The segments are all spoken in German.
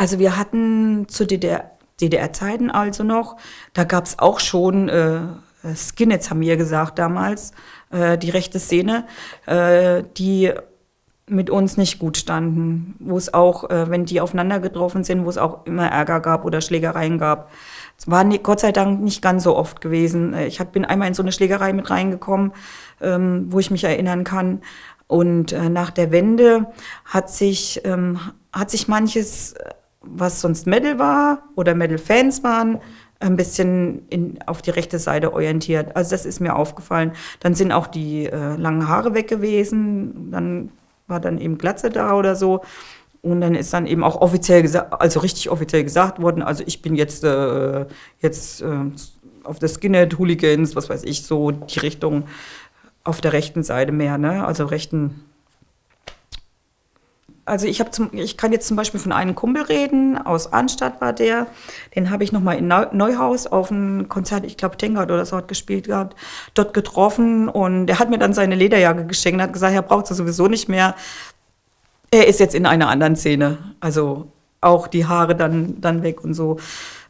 Also wir hatten zu DDR-Zeiten also noch, da gab es auch schon Skinheads, haben wir gesagt damals, die rechte Szene, die mit uns nicht gut standen, wo es auch, wenn die aufeinander getroffen sind, wo es auch immer Ärger gab oder Schlägereien gab. Es war Gott sei Dank nicht ganz so oft gewesen. Ich bin einmal in so eine Schlägerei mit reingekommen, wo ich mich erinnern kann. Und nach der Wende hat sich manches, was sonst Metal war oder Metal-Fans waren, ein bisschen auf die rechte Seite orientiert. Also das ist mir aufgefallen. Dann sind auch die langen Haare weg gewesen, dann war dann eben Glatze da oder so. Und dann ist dann eben auch offiziell gesagt, also richtig offiziell gesagt worden, also ich bin jetzt, auf der Skinhead, Hooligans, was weiß ich, so die Richtung auf der rechten Seite mehr, ne? Also rechten. Also ich kann jetzt zum Beispiel von einem Kumpel reden, aus Arnstadt war der, den habe ich nochmal in Neuhaus auf einem Konzert, ich glaube Tengard oder so hat gespielt gehabt, dort getroffen und der hat mir dann seine Lederjacke geschenkt und hat gesagt, er braucht sie sowieso nicht mehr, er ist jetzt in einer anderen Szene, also auch die Haare dann weg und so.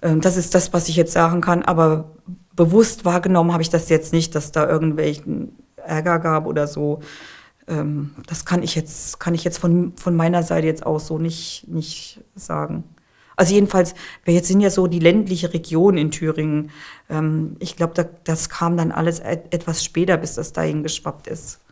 Das ist das, was ich jetzt sagen kann, aber bewusst wahrgenommen habe ich das jetzt nicht, dass da irgendwelchen Ärger gab oder so. Das kann ich jetzt von meiner Seite jetzt auch so nicht sagen. Also jedenfalls, wir jetzt sind ja so die ländliche Region in Thüringen. Ich glaube, das kam dann alles etwas später, bis das dahin geschwappt ist.